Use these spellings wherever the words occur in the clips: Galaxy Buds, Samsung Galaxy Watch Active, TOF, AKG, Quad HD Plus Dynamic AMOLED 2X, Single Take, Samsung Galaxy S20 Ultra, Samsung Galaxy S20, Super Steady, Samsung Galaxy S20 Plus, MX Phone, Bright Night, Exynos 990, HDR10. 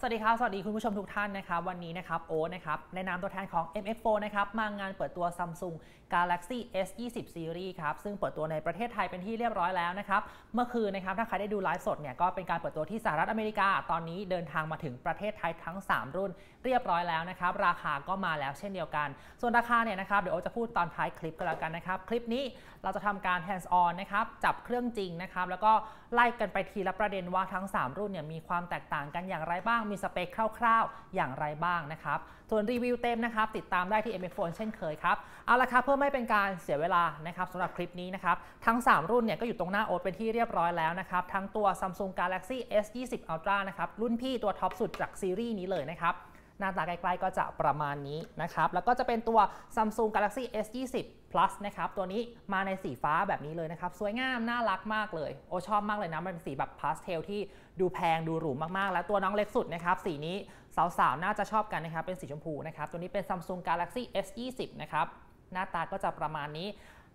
สวัสดีครับสวัสดีคุณผู้ชมทุกท่านนะครับวันนี้นะครับโอ๊ตนะครับในนามตัวแทนของ MX Phone นะครับมางานเปิดตัว Samsung Galaxy S20 Series ครับซึ่งเปิดตัวในประเทศไทยเป็นที่เรียบร้อยแล้วนะครับเมื่อคืนนะครับถ้าใครได้ดูไลฟ์สดเนี่ยก็เป็นการเปิดตัวที่สหรัฐอเมริกาตอนนี้เดินทางมาถึงประเทศไทยทั้ง3รุ่นเรียบร้อยแล้วนะครับราคาก็มาแล้วเช่นเดียวกันส่วนราคาเนี่ยนะครับเดี๋ยวโอ๊ตจะพูดตอนท้ายคลิปก็แล้วกันนะครับคลิปนี้เราจะทำการ hands on นะครับจับเครื่องจริงนะครับแล้วก็ไล่กันไปทีละประเด็นว่าทั้ง3รุ่นเนี่ยมีความแตกต่างกันอย่างไรบ้างมีสเปคคร่าวๆอย่างไรบ้างนะครับส่วนรีวิวเต็มนะครับติดตามได้ที่ MX Phone เช่นเคยครับเอาละครับเพื่อไม่เป็นการเสียเวลานะครับสำหรับคลิปนี้นะครับทั้ง3รุ่นเนี่ยก็อยู่ตรงหน้าโอ๊ตเป็นที่เรียบร้อยแล้วนะครับทั้งตัว Samsung Galaxy S20 Ultra นะครับรุ่นพี่ตัวท็อปสุดจากซีรีส์นี้เลยนะครับหน้าตาใกล้ๆก็จะประมาณนี้นะครับแล้วก็จะเป็นตัว Samsung Galaxy S20 Plus นะครับตัวนี้มาในสีฟ้าแบบนี้เลยนะครับสวยงามน่ารักมากเลยโอชอบมากเลยนะมันเป็นสีแบบพาสเทลที่ดูแพงดูหรูมากๆแล้วตัวน้องเล็กสุดนะครับสีนี้สาวๆน่าจะชอบกันนะครับเป็นสีชมพูนะครับตัวนี้เป็น Samsung Galaxy S20 นะครับหน้าตาก็จะประมาณนี้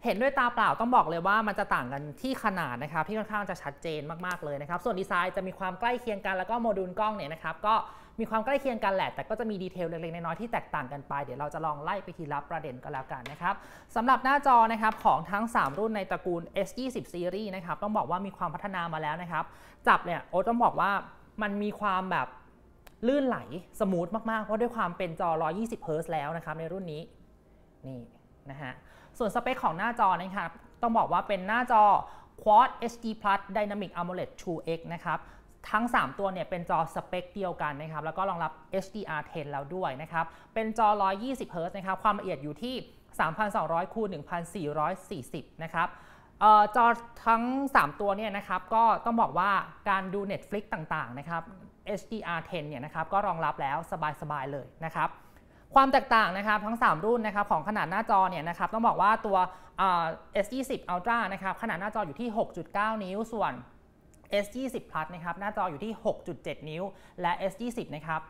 เห็นด้วยตาเปล่าต้องบอกเลยว่ามันจะต่างกันที่ขนาดนะครับที่ค่อนข้างจะชัดเจนมากๆเลยนะครับส่วนดีไซน์จะมีความใกล้เคียงกันแล้วก็โมดูลกล้องเนี่ยนะครับก็มีความใกล้เคียงกันแหละแต่ก็จะมีดีเทลเล็กๆน้อยๆที่แตกต่างกันไปเดี๋ยวเราจะลองไล่ไปทีละประเด็นกันแล้วกันนะครับสำหรับหน้าจอนะครับของทั้ง3รุ่นในตระกูล S20 Series นะครับต้องบอกว่ามีความพัฒนามาแล้วนะครับจับเนี่ยโอ๊ตต้องบอกว่ามันมีความแบบลื่นไหลสมูทมากๆเพราะด้วยความเป็นจอ 120 เฮิร์ตซ์แล้วนะครับในรุ่นนี้นี่นะฮะส่วนสเปคของหน้าจอนะครับต้องบอกว่าเป็นหน้าจอ Quad HD Plus Dynamic AMOLED 2X นะครับทั้ง3ตัวเนี่ยเป็นจอสเปคเดียวกันนะครับแล้วก็รองรับ HDR10 แล้วด้วยนะครับเป็นจอ 120 เฮิร์ตซ์นะครับความละเอียดอยู่ที่ 3,200x1,440 นะครับจอทั้ง3ตัวเนี่ยนะครับก็ต้องบอกว่าการดู Netflix ต่างๆนะครับ HDR10 เนี่ยนะครับก็รองรับแล้วสบายๆเลยนะครับความแตกต่างนะครับทั้ง3รุ่นนะครับของขนาดหน้าจอเนี่ยนะครับต้องบอกว่าตัว S20 Ultra นะครับขนาดหน้าจออยู่ที่ 6.9 นิ้วส่วน S20 Plus นะครับหน้าจออยู่ที่ 6.7 นิ้วและ S20 นะครับ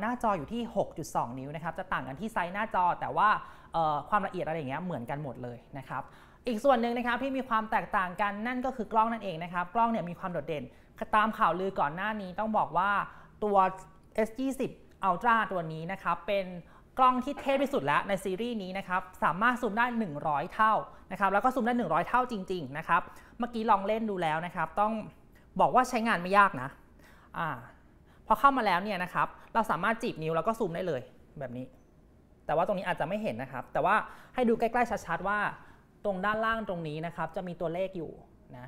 หน้าจออยู่ที่ 6.2 นิ้วนะครับจะต่างกันที่ไซส์หน้าจอแต่ว่าความละเอียดอะไรอย่างเงี้ยเหมือนกันหมดเลยนะครับอีกส่วนหนึ่งนะครับที่มีความแตกต่างกันนั่นก็คือกล้องนั่นเองนะครับกล้องเนี่ยมีความโดดเด่นตามข่าวลือก่อนหน้านี้ต้องบอกว่าตัว S20 Ultra ตัวนี้นะครับเป็นกล้องที่เทพที่สุดแล้วในซีรีส์นี้นะครับสามารถซูมได้100เท่านะครับแล้วก็ซูมได้100เท่าจริงๆนะครับเมื่อกี้ลองเล่นดูแล้วนะครับต้องบอกว่าใช้งานไม่ยากนะพอเข้ามาแล้วเนี่ยนะครับเราสามารถจีบนิ้วแล้วก็ซูมได้เลยแบบนี้แต่ว่าตรงนี้อาจจะไม่เห็นนะครับแต่ว่าให้ดูใกล้ๆชัดๆว่าตรงด้านล่างตรงนี้นะครับจะมีตัวเลขอยู่นะ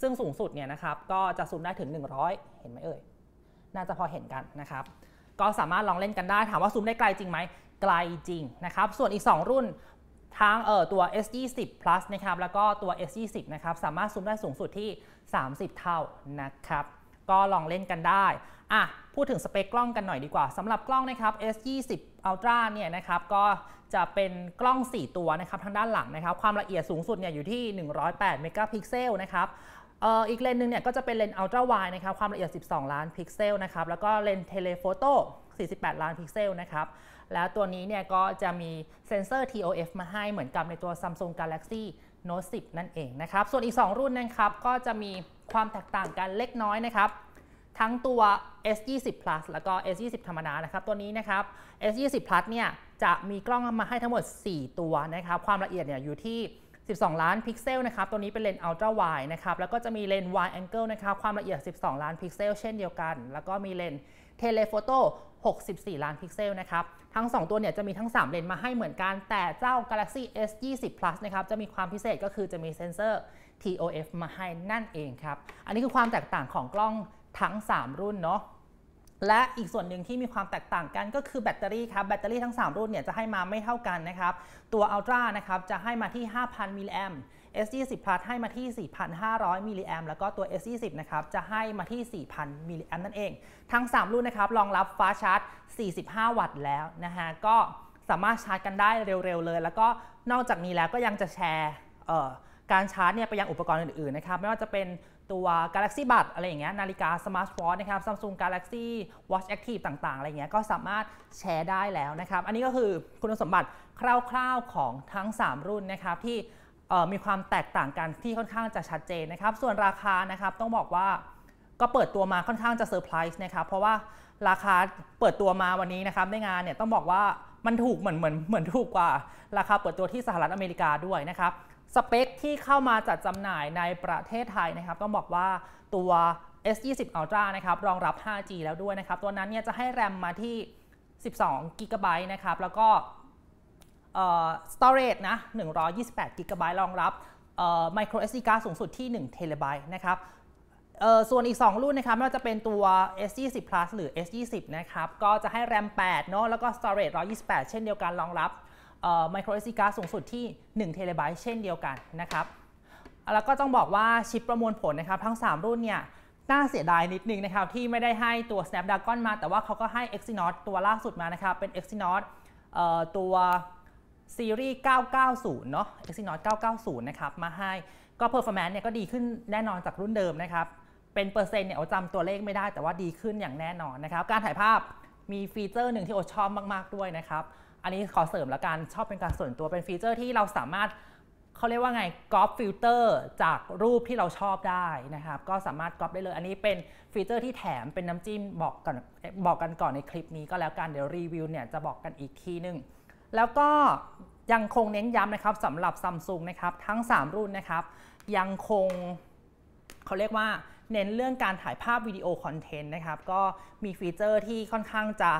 ซึ่งสูงสุดเนี่ยนะครับก็จะซูมได้ถึง100เห็นไหมเอ่ยน่าจะพอเห็นกันนะครับก็สามารถลองเล่นกันได้ถามว่าซูมได้ไกลจริงไหมไกลจริงนะครับส่วนอีก2รุ่นทั้งตัว S20 Plus นะครับแล้วก็ตัว S20 นะครับสามารถซูมได้สูงสุดที่30เท่านะครับก็ลองเล่นกันได้พูดถึงสเปคกล้องกันหน่อยดีกว่าสำหรับกล้องนะครับ S20 Ultra เนี่ยนะครับก็จะเป็นกล้อง4ตัวนะครับทางด้านหลังนะครับความละเอียดสูงสุดเนี่ยอยู่ที่108เมกะพิกเซลนะครับอีกเลนส์นึงเนี่ยก็จะเป็นเลนส์ Ultra Wide นะครับความละเอียด12ล้านพิกเซลนะครับแล้วก็เลนส์ Telephoto 48ล้านพิกเซลนะครับแล้วตัวนี้เนี่ยก็จะมีเซ็นเซอร์ TOF มาให้เหมือนกับในตัว Samsung Galaxy Note 10 นั่นเองนะครับส่วนอีก2รุ่นนะครับก็จะมีความแตกต่างกันเล็กน้อยนะครับทั้งตัว S20 Plus แล้วก็ S20 ธรรมดานะครับตัวนี้นะครับ S20 Plus เนี่ยจะมีกล้องมาให้ทั้งหมด4ตัวนะครับความละเอียดเนี่ยอยู่ที่12ล้านพิกเซลนะครับตัวนี้เป็นเลนส์ Ultra Wide นะครับแล้วก็จะมีเลนส์ Wide Angle นะครับความละเอียด12ล้านพิกเซลเช่นเดียวกันแล้วก็มีเลนส์ Telephoto 64ล้านพิกเซลนะครับทั้ง2ตัวเนี่ยจะมีทั้ง3เลนส์มาให้เหมือนกันแต่เจ้า Galaxy S20 Plus นะครับจะมีความพิเศษก็คือจะมีเซ็นเซอร์ TOF มาให้นั่นเองครับอันนี้คือความแตกต่างของกล้องทั้ง3รุ่นเนาะและอีกส่วนหนึ่งที่มีความแตกต่างกันก็คือแบตเตอรี่ครับแบตเตอรี่ทั้ง3รุ่นเนี่ยจะให้มาไม่เท่ากันนะครับตัว Ultra นะครับจะให้มาที่ 5,000 มิลลิแอม S20 Plus ให้มาที่ 4,500 มิลลิแอมแล้วก็ตัว S20 นะครับจะให้มาที่ 4,000 มิลลิแอมนั่นเองทั้ง3รุ่นนะครับรองรับฟ้าชาร์จ45 วัตต์แล้วนะฮะก็สามารถชาร์จกันได้เร็วๆเลยแล้วก็นอกจากนี้แล้วก็ยังจะแชร์การชาร์จเนี่ยไปยังอุปกรณ์อื่นๆนะครับไม่ว่าจะเป็นตัว Galaxy Buds อะไรอย่างเงี้ยนาฬิกา Smartwatch นะครับ Samsung Galaxy Watch Active ต่างๆอะไรเงี้ยก็สามารถแชร์ได้แล้วนะครับอันนี้ก็คือคุณสมบัติคร่าวๆของทั้ง3รุ่นนะครับที่มีความแตกต่างกันที่ค่อนข้างจะชัดเจนนะครับส่วนราคานะครับต้องบอกว่า ก็เปิดตัวมาค่อนข้างจะเซอร์ไพรส์นะครับเพราะว่าราคาเปิดตัวมาวันนี้นะครับในงานเนี่ยต้องบอกว่ามันถูกเหมือนถูกกว่าราคาเปิดตัวที่สหรัฐอเมริกาด้วยนะครับสเปคที่เข้ามาจัดจำหน่ายในประเทศไทยนะครับต้องบอกว่าตัว S20 Ultra นะครับรองรับ 5G แล้วด้วยนะครับตัวนั้นเนี่ยจะให้แรมมาที่ 12 กิกะไบต์นะครับแล้วก็storage นะ 128 กิกะไบต์รองรับmicro SD card สูงสุดที่ 1 เทราไบต์นะครับส่วนอีก2รุ่นนะครับไม่ว่าจะเป็นตัว S20 Plus หรือ S20 นะครับก็จะให้แรม 8 เนาะแล้วก็ storage 128 เช่นเดียวกันรองรับmicro SD card สูงสุดที่ 1 เทราไบต์เช่นเดียวกันนะครับแล้วก็ต้องบอกว่าชิปประมวลผลนะครับทั้ง3รุ่นเนี่ยน่าเสียดายนิดนึงนะครับที่ไม่ได้ให้ตัว Snapdragon มาแต่ว่าเขาก็ให้ Exynos ตัวล่าสุดมานะครับเป็น Exynos ตัวซีรีส์ 990 เนาะ Exynos 990 นะครับมาให้ก็ performance เนี่ยก็ดีขึ้นแน่นอนจากรุ่นเดิมนะครับเป็นเปอร์เซ็นต์เนี่ยจำตัวเลขไม่ได้แต่ว่าดีขึ้นอย่างแน่นอนนะครับการถ่ายภาพมีฟีเจอร์หนึ่งที่โอชอบมากๆด้วยนะครับอันนี้ขอเสริมละกันชอบเป็นการส่วนตัวเป็นฟีเจอร์ที่เราสามารถเขาเรียกว่าไงก๊อปฟิลเตอร์จากรูปที่เราชอบได้นะครับก็สามารถก๊อปได้เลยอันนี้เป็นฟีเจอร์ที่แถมเป็นน้ำจิ้มบอกกันก่อนในคลิปนี้ก็แล้วกันเดี๋ยวรีวิวเนี่ยจะบอกกันอีกทีนึงแล้วก็ยังคงเน้นย้ำนะครับสำหรับ Samsung นะครับทั้ง3รุ่นนะครับยังคงเขาเรียกว่าเน้นเรื่องการถ่ายภาพวิดีโอคอนเทนต์นะครับก็มีฟีเจอร์ที่ค่อนข้างจะ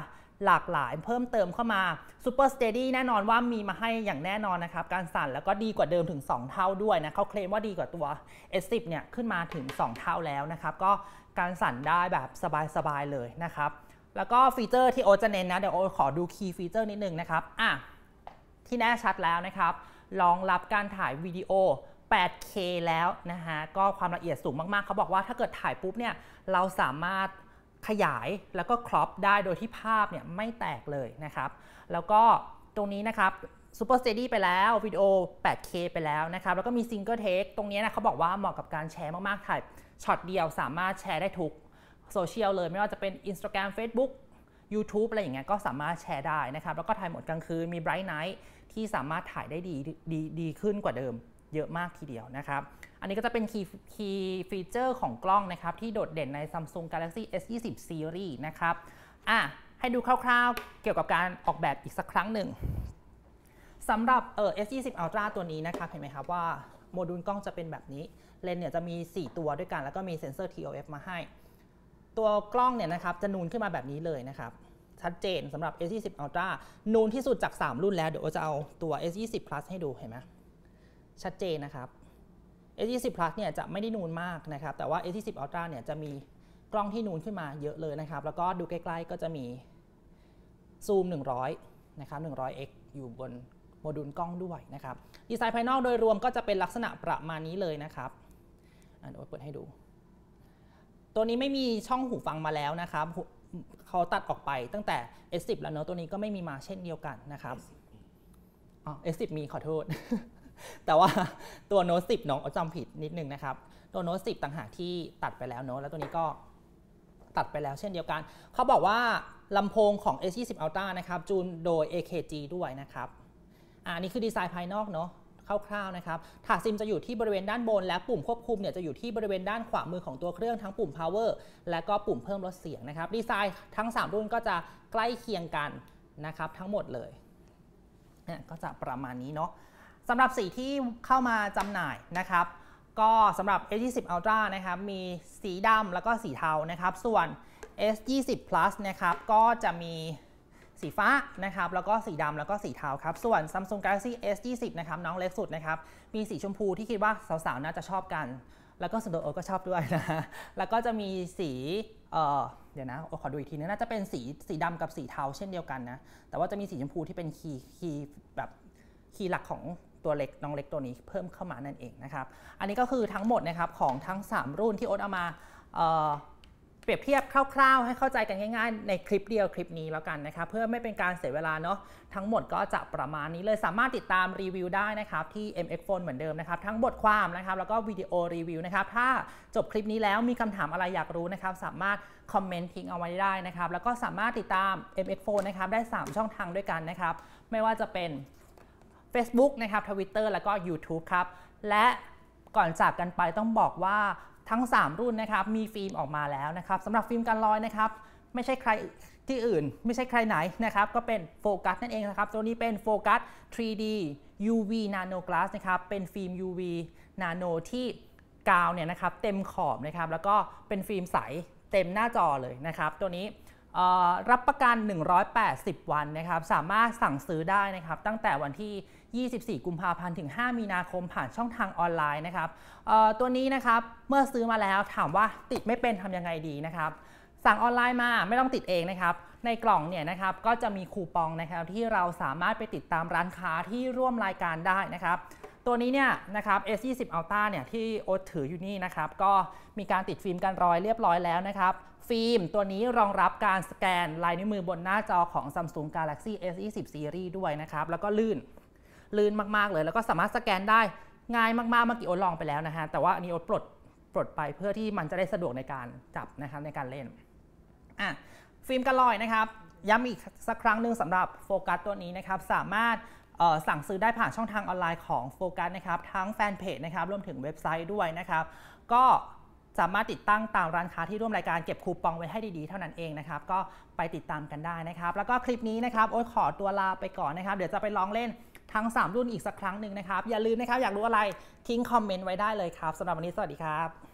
หลากหลายเพิ่มเติมเข้ามา Super Steady แน่นอนว่ามีมาให้อย่างแน่นอนนะครับการสั่นแล้วก็ดีกว่าเดิมถึง2เท่าด้วยนะเขาเคลมว่าดีกว่าตัว S10 เนี่ยขึ้นมาถึง2เท่าแล้วนะครับก็การสั่นได้แบบสบายๆเลยนะครับแล้วก็ฟีเจอร์ที่โอจะเน้นนะเดี๋ยวโอขอดูคีย์ฟีเจอร์นิดนึงนะครับที่แน่ชัดแล้วนะครับรองรับการถ่ายวิดีโอ 8K แล้วนะฮะก็ความละเอียดสูงมากๆเขาบอกว่าถ้าเกิดถ่ายปุ๊บเนี่ยเราสามารถขยายแล้วก็ครอปได้โดยที่ภาพเนี่ยไม่แตกเลยนะครับแล้วก็ตรงนี้นะครับ Super Steady ไปแล้ววิดีโอ 8K ไปแล้วนะครับแล้วก็มี Single Take ตรงนี้นะเขาบอกว่าเหมาะกับการแชร์มากๆถ่ายช็อตเดียวสามารถแชร์ได้ทุกโซเชียลเลยไม่ว่าจะเป็น Instagram Facebook YouTube อะไรอย่างเงี้ยก็สามารถแชร์ได้นะครับแล้วก็ถ่ายหมดกลางคืนมี Bright Night ที่สามารถถ่ายได้ดีขึ้นกว่าเดิมเยอะมากทีเดียวนะครับอันนี้ก็จะเป็นคีย์ฟีเจอร์ของกล้องนะครับที่โดดเด่นใน Samsung Galaxy S20 Series นะครับให้ดูคร่าวๆเกี่ยวกับการออกแบบอีกสักครั้งหนึ่งสำหรับS20 Ultra ตัวนี้นะคะเห็นไหมครับว่าโมดูลกล้องจะเป็นแบบนี้เลนส์เนี่ยจะมี4ตัวด้วยกันแล้วก็มีเซ็นเซอร์ TOF มาให้ตัวกล้องเนี่ยนะครับจะนูนขึ้นมาแบบนี้เลยนะครับชัดเจนสำหรับ S20 Ultra นูนที่สุดจาก3รุ่นแล้วเดี๋ยวจะเอาตัว S20 Plus ให้ดูเห็นไหมชัดเจนนะครับ S20 Plus เนี่ยจะไม่ได้นูนมากนะครับแต่ว่า S20 Ultra เนี่ยจะมีกล้องที่นูนขึ้นมาเยอะเลยนะครับแล้วก็ดูใกล้ๆก็จะมีซูม100นะครับ 100x อยู่บนโมดูลกล้องด้วยนะครับดีไซน์ภายนอกโดยรวมก็จะเป็นลักษณะประมาณนี้เลยนะครับเดี๋ยวเปิดให้ดูตัวนี้ไม่มีช่องหูฟังมาแล้วนะครับเขาตัดออกไปตั้งแต่ S10 แล้วเนอะตัวนี้ก็ไม่มีมาเช่นเดียวกันนะครับS10 มีขอโทษ แต่ว่าตัว Note 10 น้องจำผิดนิดนึงนะครับตัว Note 10 ต่างหากที่ตัดไปแล้วเนอะแล้วตัวนี้ก็ตัดไปแล้วเช่นเดียวกันเขาบอกว่าลำโพงของ S20 Ultra นะครับจูนโดย AKG ด้วยนะครับอันนี้คือดีไซน์ภายนอกเนอะคร่าวๆนะครับถาดซิมจะอยู่ที่บริเวณด้านบนและปุ่มควบคุมเนี่ยจะอยู่ที่บริเวณด้านขวามือของตัวเครื่องทั้งปุ่ม power และก็ปุ่มเพิ่มลดเสียงนะครับดีไซน์ทั้ง3รุ่นก็จะใกล้เคียงกันนะครับทั้งหมดเลยก็จะประมาณนี้เนาะสำหรับสีที่เข้ามาจำหน่ายนะครับก็สำหรับ S20 Ultra นะครับมีสีดำแล้วก็สีเทานะครับส่วน S20 Plus นะครับก็จะมีสีฟ้านะครับแล้วก็สีดำแล้วก็สีเทาครับส่วน Samsung Galaxy S20 นะครับน้องเล็กสุดนะครับมีสีชมพูที่คิดว่าสาวๆน่าจะชอบกันแล้วก็ส่วนตัวโอก็ชอบด้วยนะแล้วก็จะมีสีเดี๋ยวนะโอขอดูอีกทีนะน่าจะเป็นสีดำกับสีเทาเช่นเดียวกันนะแต่ว่าจะมีสีชมพูที่เป็นคีย์แบบคีย์หลักของตัวเล็กน้องเล็กตัวนี้เพิ่มเข้ามานั่นเองนะครับอันนี้ก็คือทั้งหมดนะครับของทั้ง3รุ่นที่โอเอามาเปรียบเทียบคร่าวๆให้เข้าใจกันง่ายๆในคลิปเดียวคลิปนี้แล้วกันนะคะเพื่อไม่เป็นการเสียเวลาเนาะทั้งหมดก็จะประมาณนี้เลยสามารถติดตามรีวิวได้นะครับที่ MX Phone เหมือนเดิมนะครับทั้งบทความนะครับแล้วก็วิดีโอรีวิวนะครับถ้าจบคลิปนี้แล้วมีคำถามอะไรอยากรู้นะครับสามารถคอมเมนต์ทิ้งเอาไว้ได้นะครับแล้วก็สามารถติดตาม MX Phone นะครับได้3ช่องทางด้วยกันนะครับไม่ว่าจะเป็น Facebook นะครับ Twitter แล้วก็ YouTube ครับและก่อนจากกันไปต้องบอกว่า ทั้ง3รุ่นนะครับมีฟิล์มออกมาแล้วนะครับสำหรับฟิล์มกันรอยนะครับไม่ใช่ใครที่อื่นไม่ใช่ใครไหนนะครับก็เป็นโฟกัสนั่นเองนะครับตัวนี้เป็นโฟกัส 3D UV Nano Glass นะครับเป็นฟิล์ม UV Nano ที่กาวเนี่ยนะครับเต็มขอบนะครับแล้วก็เป็นฟิล์มใสเต็มหน้าจอเลยนะครับตัวนี้รับประกัน180วันนะครับสามารถสั่งซื้อได้นะครับตั้งแต่วันที่24กุมภาพันธ์ถึง5มีนาคมผ่านช่องทางออนไลน์นะครับตัวนี้นะครับเมื่อซื้อมาแล้วถามว่าติดไม่เป็นทำยังไงดีนะครับสั่งออนไลน์มาไม่ต้องติดเองนะครับในกล่องเนี่ยนะครับก็จะมีคูปองนะครับที่เราสามารถไปติดตามร้านค้าที่ร่วมรายการได้นะครับตัวนี้เนี่ยนะครับ S20 Ultra เนี่ยที่โอ๊ตถืออยู่นี่นะครับก็มีการติดฟิล์มกันรอยเรียบร้อยแล้วนะครับฟิล์มตัวนี้รองรับการสแกนลายนิ้วมือบนหน้าจอของ Samsung Galaxy S20 Series ด้วยนะครับแล้วก็ลื่นมากๆเลยแล้วก็สามารถสแกนได้ง่ายมากๆเมื่อกี้โอ๊ตลองไปแล้วนะฮะแต่ว่าอันนี้โอ๊ตปลดไปเพื่อที่มันจะได้สะดวกในการจับนะครับในการเล่นฟิล์มกันรอยนะครับย้ำอีกสักครั้งหนึ่งสำหรับโฟกัสตัวนี้นะครับสามารถสั่งซื้อได้ผ่านช่องทางออนไลน์ของโฟกัสนะครับทั้งแฟนเพจนะครับรวมถึงเว็บไซต์ด้วยนะครับก็สามารถติดตั้งตามร้านค้าที่ร่วมรายการเก็บคูปองไว้ให้ดีๆเท่านั้นเองนะครับก็ไปติดตามกันได้นะครับแล้วก็คลิปนี้นะครับโอ๊ตขอตัวลาไปก่อนนะครับเดี๋ยวจะไปลองเล่นทั้ง3รุ่นอีกสักครั้งหนึ่งนะครับอย่าลืมนะครับอยากรู้อะไรทิ้งคอมเมนต์ไว้ได้เลยครับสำหรับวันนี้สวัสดีครับ